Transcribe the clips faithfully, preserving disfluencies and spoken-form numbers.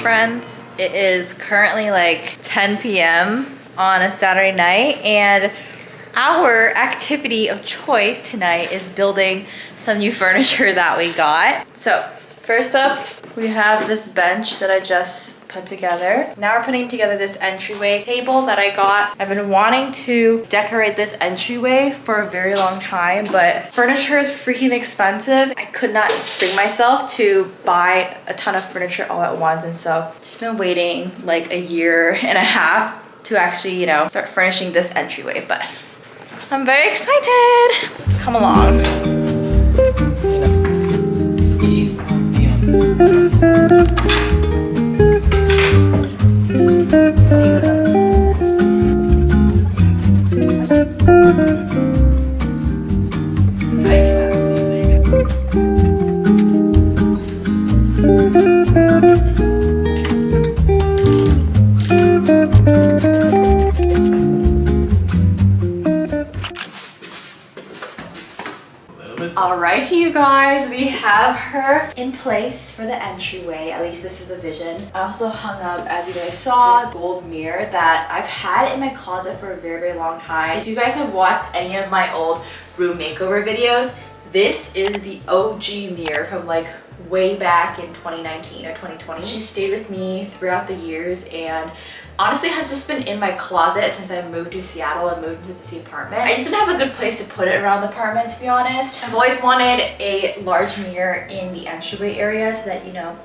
friends. It is currently like ten p m on a Saturday night, and our activity of choice tonight is building some new furniture that we got. So first up, we have this bench that I just put together. Now we're putting together this entryway table that I got. I've been wanting to decorate this entryway for a very long time, but furniture is freaking expensive. I could not bring myself to buy a ton of furniture all at once, and so just been waiting like a year and a half to actually, you know, start furnishing this entryway, but I'm very excited. Come along. You guys, we have her in place for the entryway. At least this is the vision. I also hung up, as you guys saw, this gold mirror that I've had in my closet for a very, very long time. If you guys have watched any of my old room makeover videos, this is the O G mirror from like way back in twenty nineteen or twenty twenty. She stayed with me throughout the years and honestly has just been in my closet since I moved to Seattle and moved into this apartment. I just didn't have a good place to put it around the apartment, to be honest. I've always wanted a large mirror in the entryway area so that, you know,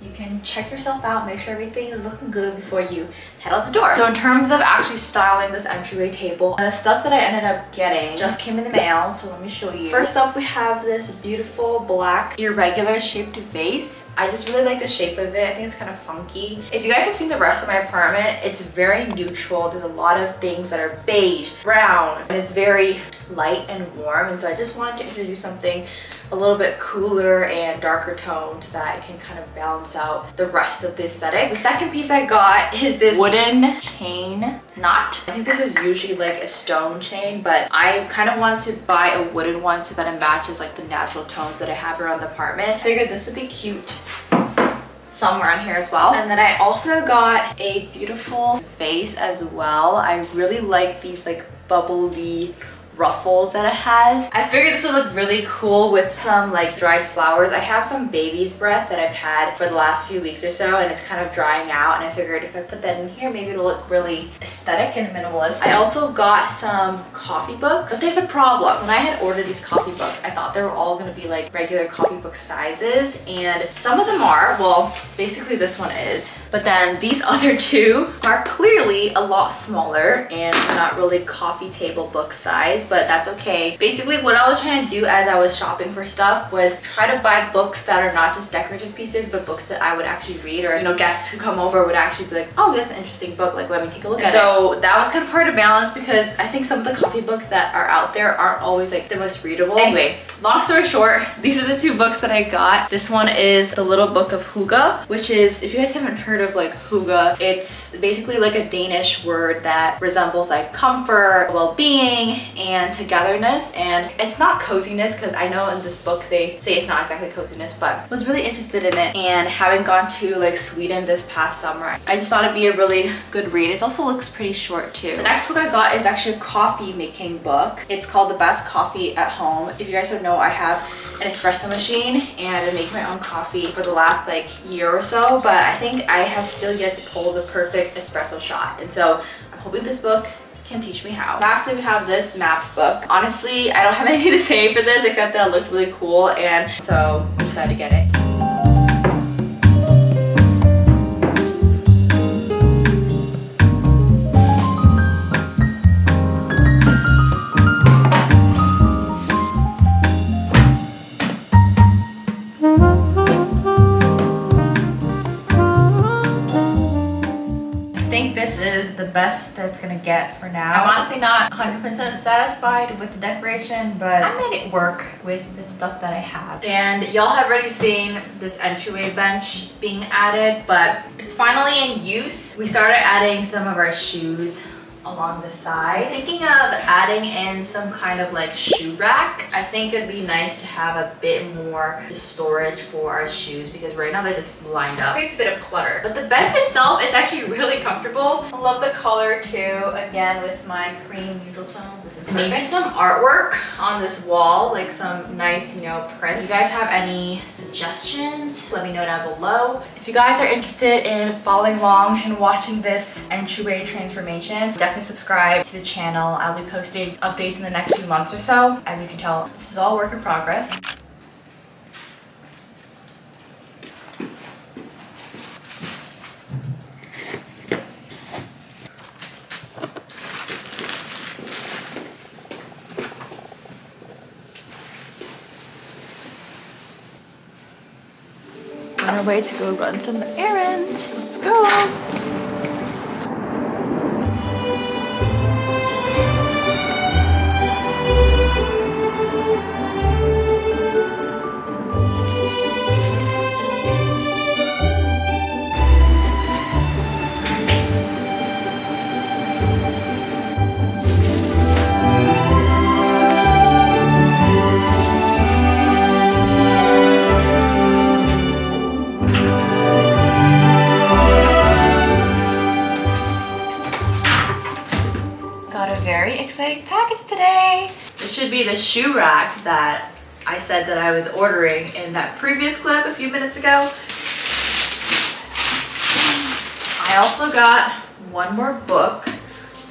you can check yourself out, make sure everything is looking good before you head out the door. So in terms of actually styling this entryway table, the stuff that I ended up getting just came in the mail, so let me show you. First up, we have this beautiful black irregular shaped vase. I just really like the shape of it. I think it's kind of funky. If you guys have seen the rest of my apartment, it's very neutral. There's a lot of things that are beige, brown, and it's very light and warm, and so I just wanted to introduce something a little bit cooler and darker toned so that it can kind of balance out the rest of the aesthetic. The second piece I got is this wooden chain knot. I think this is usually like a stone chain, but I kind of wanted to buy a wooden one so that it matches like the natural tones that I have around the apartment. Figured this would be cute somewhere on here as well. And then I also got a beautiful vase as well. I really like these like bubbly ruffles that it has. I figured this would look really cool with some like dried flowers. I have some baby's breath that I've had for the last few weeks or so, and it's kind of drying out, and I figured if I put that in here, maybe it'll look really aesthetic and minimalist. I also got some coffee books, but there's a problem. When I had ordered these coffee books, I thought they were all gonna be like regular coffee book sizes, and some of them are, well, basically this one is, but then these other two are clearly a lot smaller and not really coffee table book size, but that's okay. Basically, what I was trying to do as I was shopping for stuff was try to buy books that are not just decorative pieces, but books that I would actually read, or, you know, guests who come over would actually be like, oh, that's an interesting book, like let me take a look at it. So that was kind of hard to balance because I think some of the coffee books that are out there aren't always like the most readable. Anyway, long story short, these are the two books that I got. This one is The Little Book of Huga, which is, if you guys haven't heard of like hygge, it's basically like a Danish word that resembles like comfort, well-being, and and togetherness, and it's not coziness because I know in this book they say it's not exactly coziness, but was really interested in it, and having gone to like Sweden this past summer, I just thought it'd be a really good read. It also looks pretty short too. The next book I got is actually a coffee making book. It's called The Best Coffee at Home. If you guys don't know, I have an espresso machine and I make my own coffee for the last like year or so, but I think I have still yet to pull the perfect espresso shot, and so I'm hoping this book can teach me how. Lastly, we have this maps book. Honestly, I don't have anything to say for this except that it looked really cool, and so I decided to get it. The best that's gonna get for now. I'm honestly not one hundred percent satisfied with the decoration, but I made it work with the stuff that I have. And y'all have already seen this entryway bench being added, but it's finally in use. We started adding some of our shoes along the side. Thinking of adding in some kind of like shoe rack. I think it'd be nice to have a bit more storage for our shoes because right now they're just lined up. It creates a bit of clutter. But the bench itself is actually really comfortable. I love the color too. Again, with my cream neutral tone, this is perfect. Maybe some artwork on this wall, like some nice, you know, print. If you guys have any suggestions, let me know down below. If you guys are interested in following along and watching this entryway transformation, definitely subscribe to the channel. I'll be posting updates in the next few months or so. As you can tell, this is all work in progress. On our way to go run some errands. Let's go. The shoe rack that I said that I was ordering in that previous clip a few minutes ago. I also got one more book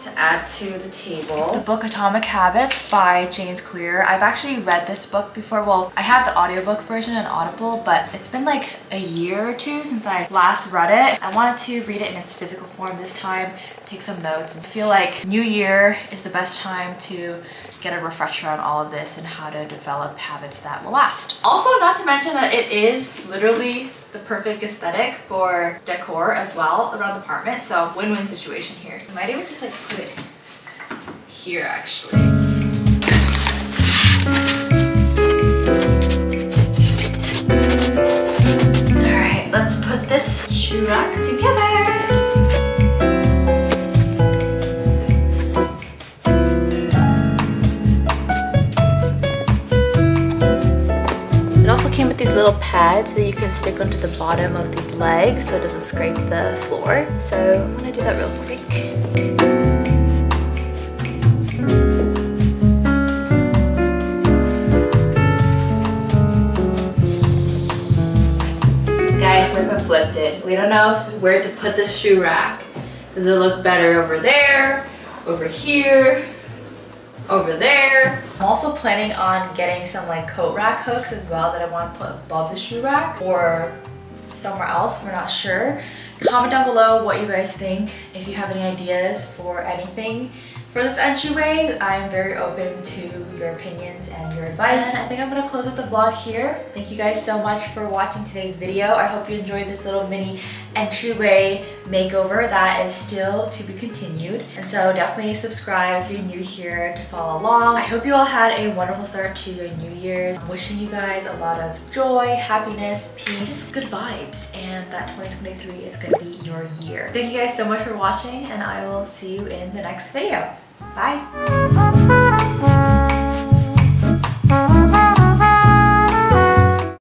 to add to the table. The book Atomic Habits by James Clear. I've actually read this book before. Well, I have the audiobook version on Audible, but it's been like a year or two since I last read it. I wanted to read it in its physical form this time, take some notes. I feel like New Year is the best time to get a refresher on all of this and how to develop habits that will last. Also, not to mention that it is literally the perfect aesthetic for decor as well around the apartment, so win-win situation here. I might even just like put it here actually. Alright, let's put this shoe rack together. These little pads that you can stick onto the bottom of these legs so it doesn't scrape the floor. So I'm gonna do that real quick. Guys, we're conflicted. We don't know where to put the shoe rack. Does it look better over there, over here, over there? I'm also planning on getting some like coat rack hooks as well that I want to put above the shoe rack or somewhere else, we're not sure. Comment down below what you guys think. If you have any ideas for anything for this entryway, I am very open to your opinions and your advice. And I think I'm gonna close out the vlog here. Thank you guys so much for watching today's video. I hope you enjoyed this little mini entryway makeover that is still to be continued. And so definitely subscribe if you're new here to follow along. I hope you all had a wonderful start to your New Year's. I'm wishing you guys a lot of joy, happiness, peace, good vibes, and that twenty twenty-three is gonna be your year. Thank you guys so much for watching, and I will see you in the next video. Bye!